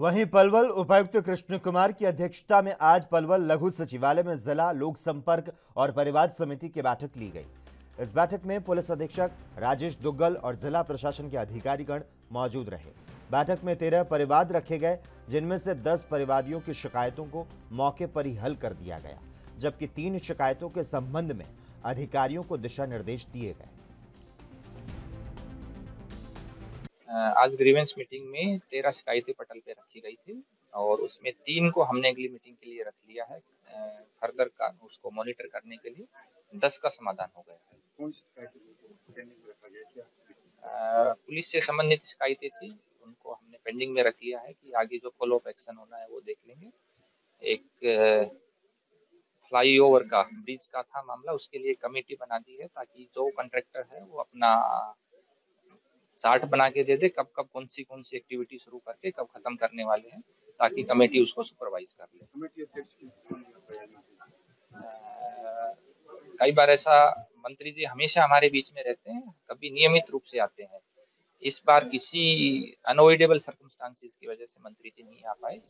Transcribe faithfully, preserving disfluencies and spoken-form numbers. वहीं पलवल उपायुक्त कृष्ण कुमार की अध्यक्षता में आज पलवल लघु सचिवालय में जिला लोक संपर्क और परिवार समिति की बैठक ली गई। इस बैठक में पुलिस अधीक्षक राजेश दुग्गल और जिला प्रशासन के अधिकारीगण मौजूद रहे। बैठक में तेरह परिवाद रखे गए, जिनमें से दस परिवादियों की शिकायतों को मौके पर ही हल कर दिया गया, जबकि तीन शिकायतों के संबंध में अधिकारियों को दिशा निर्देश दिए गए। आज ग्रीवेंस मीटिंग में तेरह शिकायतें पटल पे रखी गई थी और उसमें तीन को हमने अगली मीटिंग के लिए रख लिया है, फर्दर का उसको मॉनिटर करने के लिए। दस का समाधान हो गया है। पुलिस से संबंधित शिकायतें थी, उनको हमने पेंडिंग में रख लिया है कि आगे जो फॉलो अप एक्शन होना है वो देख लेंगे। एक फ्लाईओवर का ब्रिज का था मामला, उसके लिए कमेटी बना दी है ताकि जो कॉन्ट्रैक्टर है वो अपना चार्ट बना के दे दे, कब कब कौन सी कौन सी एक्टिविटी शुरू करके कब खत्म करने वाले हैं, ताकि कमेटी उसको सुपरवाइज कर ले। कमेटी अध्यक्ष कई बार ऐसा, मंत्री जी हमेशा हमारे बीच में रहते हैं, कभी नियमित रूप से आते हैं। इस बार किसी अनअवॉइडेबल सर्कमस्टांसेस की वजह से मंत्री जी नहीं आ पाए।